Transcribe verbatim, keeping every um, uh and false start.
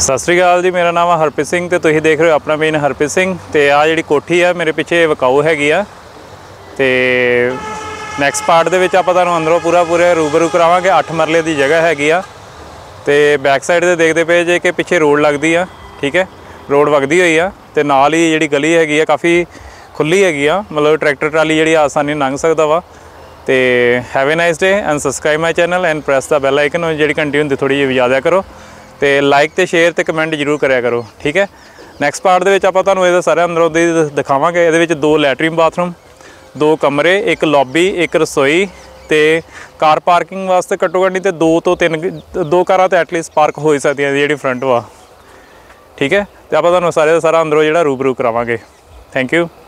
सत श्री अकाल जी, मेरा नाम है हरप्रीत सिंह ते तुसीं देख रहे हो अपना मेन हरप्रीत सिंह। ते आ जिहड़ी कोठी है मेरे पिछे विकाऊ हैगी आ, ते नैक्सट पार्ट दे विच आपां तुहानूं अंदरों पूरा पूरा रूबरू करावांगे। अठ मरले दी जगह हैगी आ ते बैक साइड ते देखदे पे जे कि पिछे रोड लगदी आ, ठीक है, रोड वगदी होई आ ते नाल ही जिहड़ी गली हैगी आ काफ़ी खुली हैगी आ, मतलब ट्रैक्टर ट्राली जिहड़ी आसानी लंघ सकदा वा। ते have a nice day and subscribe my channel and press the bell icon, जिहड़ी घंटी हुंदी थोड़ी जी वजा दिया करो ते लाइक ते शेयर ते कमेंट जरूर करा करो, ठीक है। नैक्सट पार्ट दे विच आपां तुहानूं इहदा सारा अंदरों दी दिखावांगे। इहदे विच दो लैटरिन बाथरूम, दो कमरे, एक लॉबी, एक रसोई ते कार पार्किंग वास्ते घट्टो घट्ट नहीं ते दो तो तीन दो कारां ते एटलीस्ट पार्क हो सकदियां जिहड़ी फ्रंट वा, ठीक है। ते आपां तुहानूं सारे दा सारा अंदरों जिहड़ा रूबरू करावांगे। Thank you.